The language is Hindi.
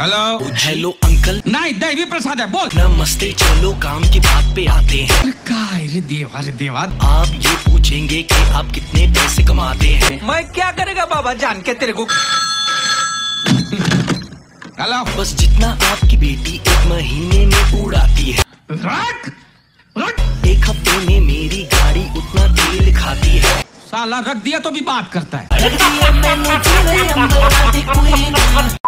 हेलो हेलो अंकल, नहीं दैवी प्रसाद है, बोल नमस्ते। चलो काम की बात पे आते हैं। अरे देवा रे देवा, आप ये पूछेंगे कि आप कितने पैसे कमाते हैं। मैं क्या करेगा बाबा जान के तेरे को। हेलो, बस जितना आपकी बेटी एक महीने में उड़ाती है, रख रख एक हफ्ते में मेरी गाड़ी उतना तेल खाती है। साला रख दिया तो भी बात करता है।